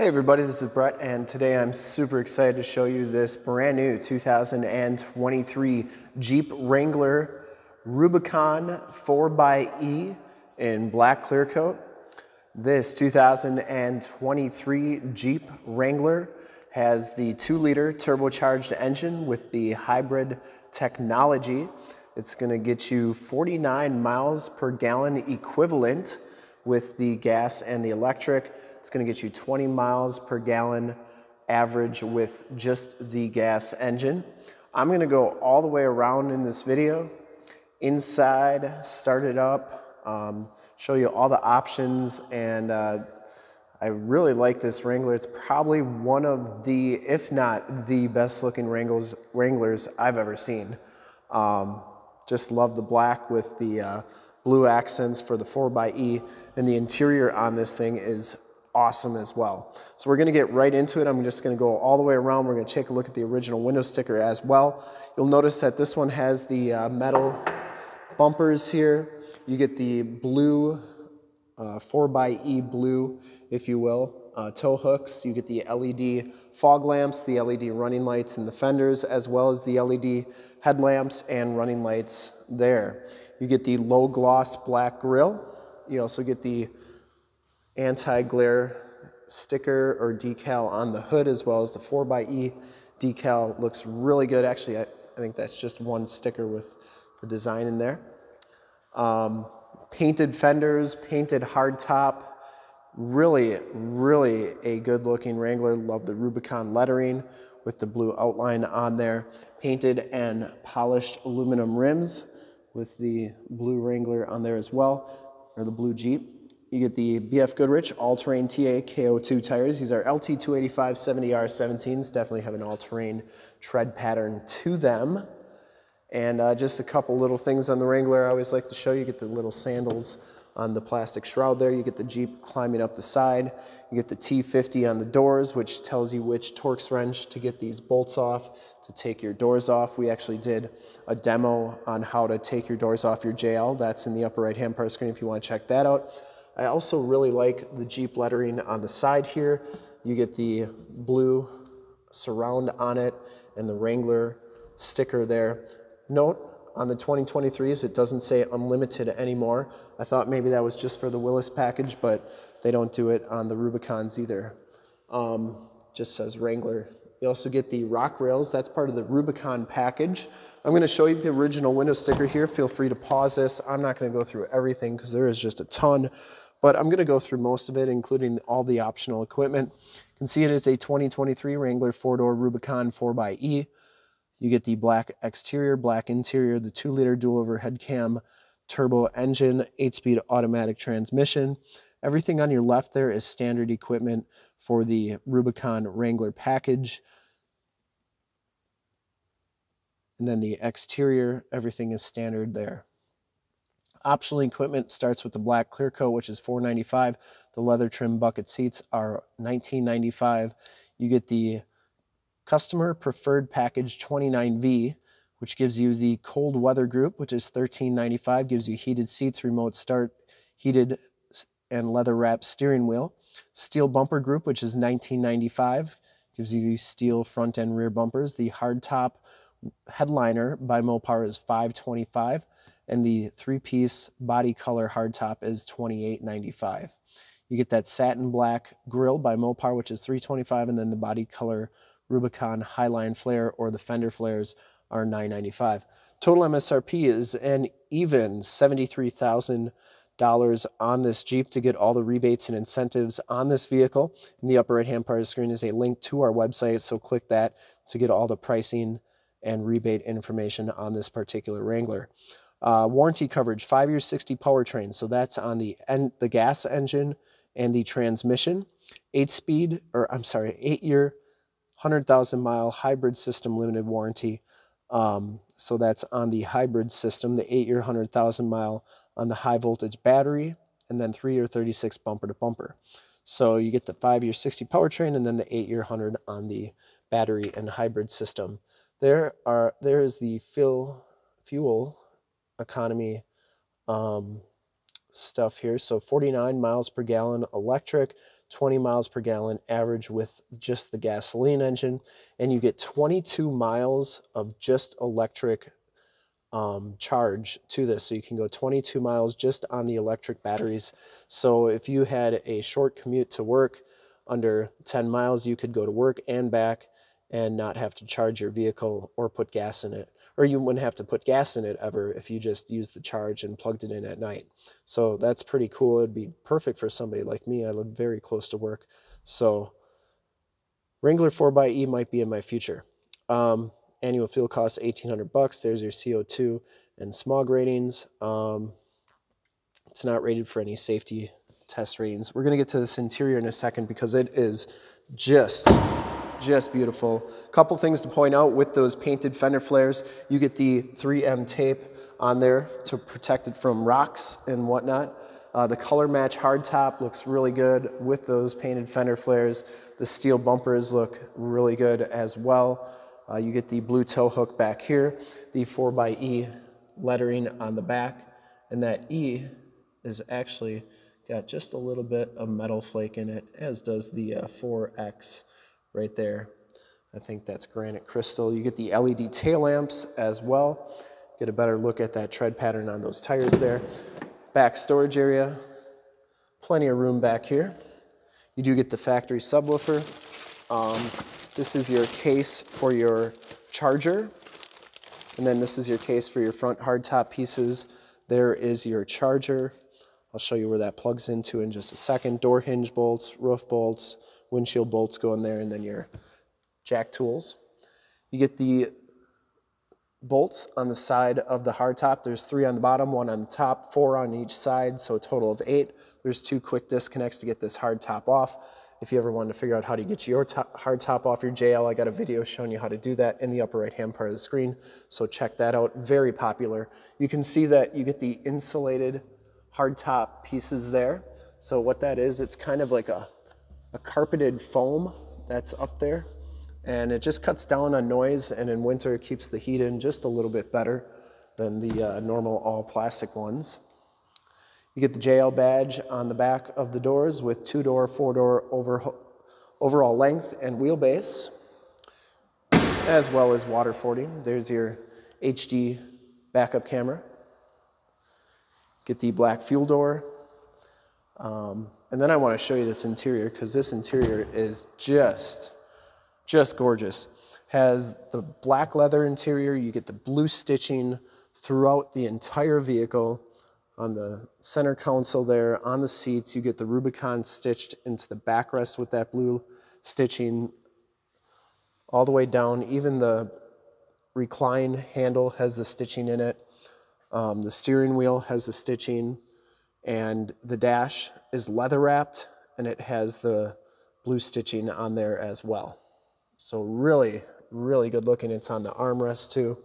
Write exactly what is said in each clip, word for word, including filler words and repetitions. Hey everybody, this is Brett, and today I'm super excited to show you this brand new two thousand twenty-three Jeep Wrangler Rubicon four by E in black clear coat. This two thousand twenty-three Jeep Wrangler has the two liter turbocharged engine with the hybrid technology. It's going to get you forty-nine miles per gallon equivalent with the gas and the electric. It's going to get you twenty miles per gallon average with just the gas engine. I'm going to go all the way around in this video, inside, start it up, um, show you all the options, and uh, I really like this Wrangler. It's probably one of the, if not the best looking Wranglers, Wranglers I've ever seen. Um, just love the black with the uh, blue accents for the four by E, and the interior on this thing is awesome as well. So we're going to get right into it. I'm just going to go all the way around. We're going to take a look at the original window sticker as well. You'll notice that this one has the uh, metal bumpers here. You get the blue, uh, four by E blue, if you will, uh, tow hooks. You get the L E D fog lamps, the L E D running lights in the fenders, as well as the L E D headlamps and running lights there. You get the low gloss black grille. You also get the anti-glare sticker or decal on the hood, as well as the four by E decal. Looks really good. Actually, I, I think that's just one sticker with the design in there. Um, painted fenders, painted hard top. Really, really a good looking Wrangler. Love the Rubicon lettering with the blue outline on there. Painted and polished aluminum rims with the blue Wrangler on there as well, or the blue Jeep. You get the B F Goodrich all-terrain T A K O two tires. These are L T two eighty-five seventy R seventeens. Definitely have an all-terrain tread pattern to them. And uh, just a couple little things on the Wrangler I always like to show you. You get the little sandals on the plastic shroud there. You get the Jeep climbing up the side. You get the T fifty on the doors, which tells you which Torx wrench to get these bolts off, to take your doors off. We actually did a demo on how to take your doors off your J L. That's in the upper right-hand part of the screen if you want to check that out. I also really like the Jeep lettering on the side here. You get the blue surround on it and the Wrangler sticker there. Note, on the twenty twenty-threes, it doesn't say unlimited anymore. I thought maybe that was just for the Willis package, but they don't do it on the Rubicons either. Um, just says Wrangler. You also get the rock rails. That's part of the Rubicon package. I'm going to show you the original window sticker here. Feel free to pause this. I'm not going to go through everything because there is just a ton, but I'm going to go through most of it, including all the optional equipment. You can see it is a twenty twenty-three Wrangler four-door Rubicon four by E. You get the black exterior, black interior, the two liter dual overhead cam turbo engine, eight speed automatic transmission. Everything on your left there is standard equipment for the Rubicon Wrangler package. And then the exterior, everything is standard there. Optional equipment starts with the black clear coat, which is four ninety-five. The leather trim bucket seats are nineteen ninety-five. You get the customer preferred package twenty-nine V, which gives you the cold weather group, which is thirteen ninety-five, gives you heated seats, remote start, heated and leather wrapped steering wheel. Steel bumper group, which is nineteen ninety-five, gives you the steel front and rear bumpers. The hard top headliner by Mopar is five twenty-five. And the three-piece body color hardtop is twenty-eight ninety-five. You get that satin black grille by Mopar, which is three twenty-five, and then the body color Rubicon Highline flare or the fender flares are nine ninety-five. Total M S R P is an even seventy-three thousand dollars on this Jeep. To get all the rebates and incentives on this vehicle, in the upper right-hand part of the screen is a link to our website, so click that to get all the pricing and rebate information on this particular Wrangler. Uh, warranty coverage, five year sixty powertrain. So that's on the en the gas engine and the transmission. Eight speed, or I'm sorry, eight year, one hundred thousand mile hybrid system limited warranty. Um, so that's on the hybrid system, the eight year, one hundred thousand mile on the high voltage battery, and then three year, thirty-six bumper to bumper. So you get the five year sixty powertrain and then the eight year one hundred on the battery and hybrid system. There are, there is the fill fuel economy um, stuff here. So forty-nine miles per gallon electric, twenty miles per gallon average with just the gasoline engine, and you get twenty-two miles of just electric um, charge to this. So you can go twenty-two miles just on the electric batteries. So if you had a short commute to work under ten miles, you could go to work and back and not have to charge your vehicle or put gas in it. Or you wouldn't have to put gas in it ever if you just used the charge and plugged it in at night. So that's pretty cool. It'd be perfect for somebody like me. I live very close to work. So Wrangler four by E might be in my future. Um, annual fuel cost eighteen hundred bucks. There's your C O two and smog ratings. Um, it's not rated for any safety test ratings. We're gonna get to this interior in a second because it is just Just beautiful. A couple things to point out with those painted fender flares. You get the three M tape on there to protect it from rocks and whatnot. Uh, the color match hardtop looks really good with those painted fender flares. The steel bumpers look really good as well. Uh, you get the blue tow hook back here, the four by E lettering on the back, and that E is actually got just a little bit of metal flake in it, as does the uh, four X. Right there. I think that's granite crystal. You get the L E D tail lamps as well. Get a better look at that tread pattern on those tires there. Back storage area. Plenty of room back here. You do get the factory subwoofer. Um, this is your case for your charger. And then this is your case for your front hardtop pieces. There is your charger. I'll show you where that plugs into in just a second. Door hinge bolts, roof bolts, windshield bolts go in there, and then your jack tools. You get the bolts on the side of the hardtop. There's three on the bottom, one on the top, four on each side, so a total of eight. There's two quick disconnects to get this hardtop off. If you ever wanted to figure out how to get your hardtop off your J L, I got a video showing you how to do that in the upper right-hand part of the screen, so check that out. Very popular. You can see that you get the insulated hardtop pieces there. So what that is, it's kind of like a a carpeted foam that's up there, and it just cuts down on noise, and in winter it keeps the heat in just a little bit better than the uh, normal all plastic ones. You get the J L badge on the back of the doors with two door, four door over, overall length and wheelbase, as well as water fording. There's your H D backup camera. Get the black fuel door. Um, And then I want to show you this interior, because this interior is just, just gorgeous. Has the black leather interior. You get the blue stitching throughout the entire vehicle. On the center console there, on the seats, you get the Rubicon stitched into the backrest with that blue stitching all the way down. Even the recline handle has the stitching in it. Um, the steering wheel has the stitching. And the dash is leather wrapped, and it has the blue stitching on there as well. So really, really good looking. It's on the armrest too.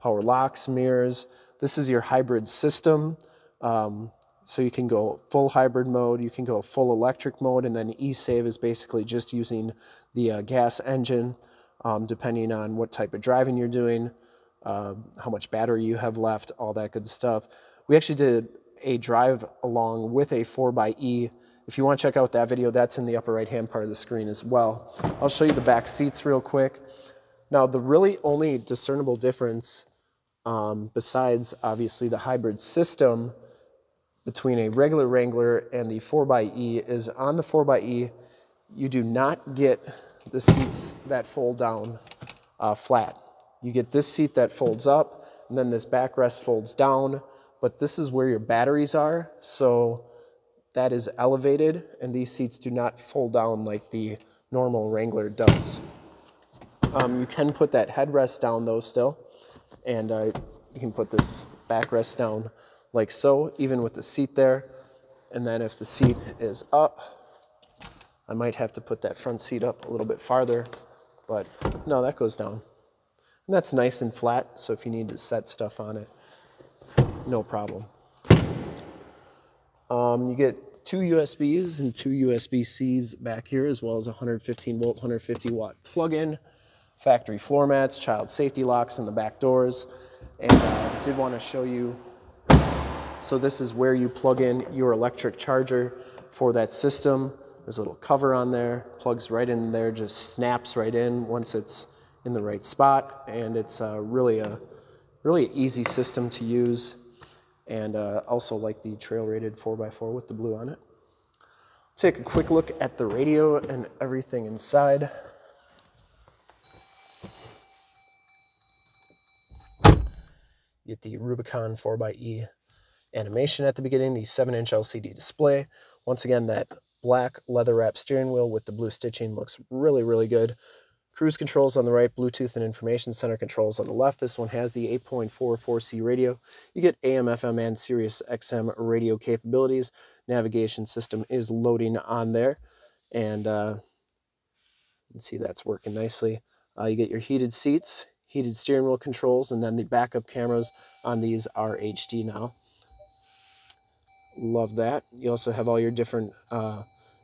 Power locks, mirrors. This is your hybrid system. Um, so you can go full hybrid mode, you can go full electric mode, and then E-Save is basically just using the uh, gas engine, um, depending on what type of driving you're doing, uh, how much battery you have left, all that good stuff. We actually did a drive along with a four by E. If you want to check out that video, that's in the upper right hand part of the screen as well. I'll show you the back seats real quick. Now, the really only discernible difference, um, besides obviously the hybrid system, between a regular Wrangler and the four by E is on the four by E, you do not get the seats that fold down uh, flat. You get this seat that folds up, and then this backrest folds down. But this is where your batteries are, so that is elevated, and these seats do not fold down like the normal Wrangler does. Um, you can put that headrest down though still, and uh, you can put this backrest down like so, even with the seat there. And then if the seat is up, I might have to put that front seat up a little bit farther, but no, that goes down. And that's nice and flat, so if you need to set stuff on it, no problem. Um, you get two U S Bs and two U S B Cs back here, as well as a one hundred fifteen volt, one hundred fifty watt plug-in, factory floor mats, child safety locks in the back doors. And I uh, did want to show you, so this is where you plug in your electric charger for that system. There's a little cover on there, plugs right in there, just snaps right in once it's in the right spot, and it's uh, really a really easy system to use, and uh, also like the trail rated four by four with the blue on it. Take a quick look at the radio and everything inside. Get the Rubicon four by E animation at the beginning, the seven inch L C D display. Once again, that black leather wrap steering wheel with the blue stitching looks really, really good. Cruise controls on the right, Bluetooth and information center controls on the left. This one has the eight point four four C radio. You get A M F M and Sirius X M radio capabilities. Navigation system is loading on there. And uh, you can see that's working nicely. Uh, you get your heated seats, heated steering wheel controls, and then the backup cameras on these are H D now. Love that. You also have all your different uh,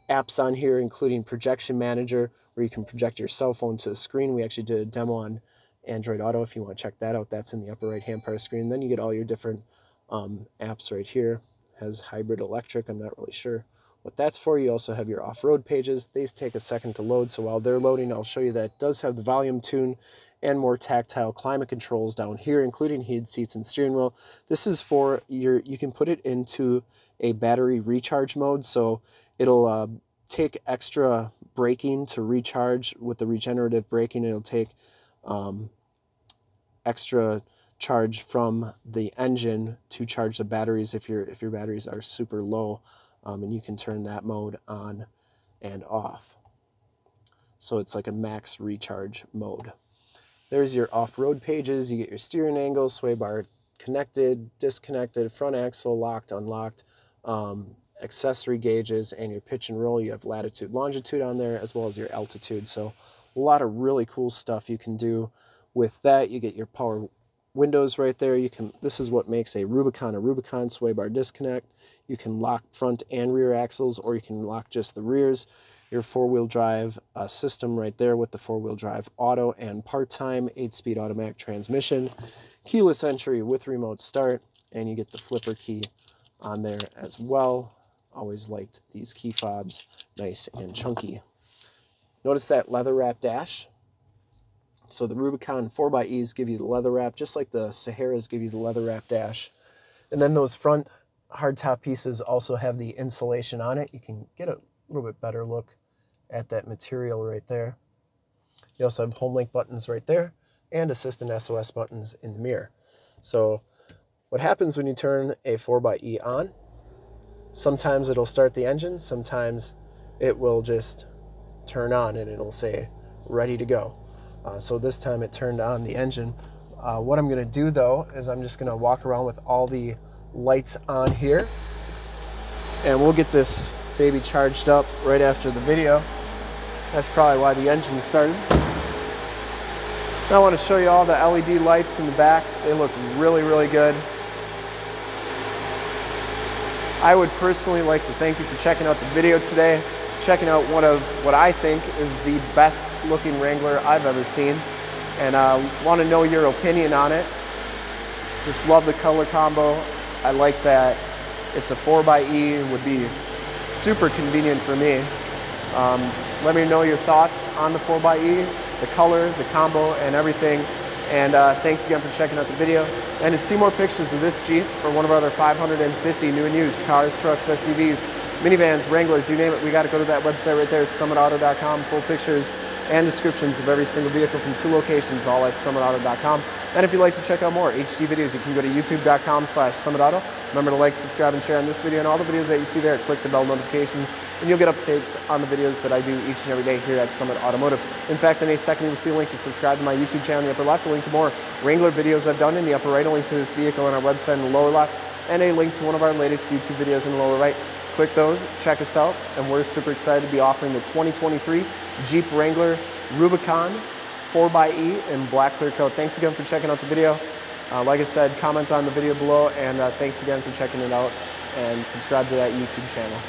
apps on here, including Projection Manager, where you can project your cell phone to the screen. We actually did a demo on Android Auto if you want to check that out. That's in the upper right-hand part of the screen. Then you get all your different um, apps right here. It has hybrid electric. I'm not really sure what that's for. You also have your off-road pages. These take a second to load, so while they're loading, I'll show you that it does have the volume, tune, and more tactile climate controls down here, including heated seats and steering wheel. This is for your, you can put it into a battery recharge mode, so it'll uh, take extra braking to recharge. With the regenerative braking, it'll take um, extra charge from the engine to charge the batteries if your if your batteries are super low, um, and you can turn that mode on and off, so it's like a max recharge mode. There's your off-road pages. You get your steering angle, sway bar connected, disconnected, front axle locked, unlocked, um, accessory gauges, and your pitch and roll. You have latitude, longitude on there, as well as your altitude. So a lot of really cool stuff you can do with that. You get your power windows right there. You can, this is what makes a Rubicon a Rubicon, sway bar disconnect. You can lock front and rear axles, or you can lock just the rears. Your four-wheel drive uh, system right there with the four-wheel drive auto and part-time, eight-speed automatic transmission, keyless entry with remote start, and you get the flipper key on there as well. Always liked these key fobs, nice and chunky. Notice that leather wrap dash. So the Rubicon four by E's give you the leather wrap, just like the Saharas give you the leather wrap dash. And then those front hardtop pieces also have the insulation on it. You can get a little bit better look at that material right there. You also have home link buttons right there and assistant S O S buttons in the mirror. So what happens when you turn a four by E on? Sometimes it'll start the engine, sometimes it will just turn on and it'll say ready to go. Uh, so this time it turned on the engine. Uh, what I'm gonna do though is I'm just gonna walk around with all the lights on here, and we'll get this baby charged up right after the video. That's probably why the engine started. Now I want to show you all the L E D lights in the back. They look really, really good. I would personally like to thank you for checking out the video today, checking out one of what I think is the best looking Wrangler I've ever seen, and I uh, want to know your opinion on it. Just love the color combo. I like that it's a four by E, would be super convenient for me. Um, let me know your thoughts on the four by E, the color, the combo, and everything. And uh, thanks again for checking out the video. And to see more pictures of this Jeep or one of our other five hundred fifty new and used cars, trucks, S U Vs, minivans, Wranglers, you name it, we got to go to that website right there, Summit Auto dot com. Full pictures and descriptions of every single vehicle from two locations, all at Summit Auto dot com. And if you'd like to check out more H D videos, you can go to YouTube dot com slash Summit Auto. Remember to like, subscribe, and share on this video and all the videos that you see there. Click the bell notifications, and you'll get updates on the videos that I do each and every day here at Summit Automotive. In fact, in a second, you'll see a link to subscribe to my YouTube channel in the upper left, a link to more Wrangler videos I've done in the upper right, a link to this vehicle on our website in the lower left, and a link to one of our latest YouTube videos in the lower right. Click those, check us out, and we're super excited to be offering the twenty twenty-three Jeep Wrangler Rubicon four by E in black clear coat. Thanks again for checking out the video. Uh, like I said, comment on the video below, and uh, thanks again for checking it out, and subscribe to that YouTube channel.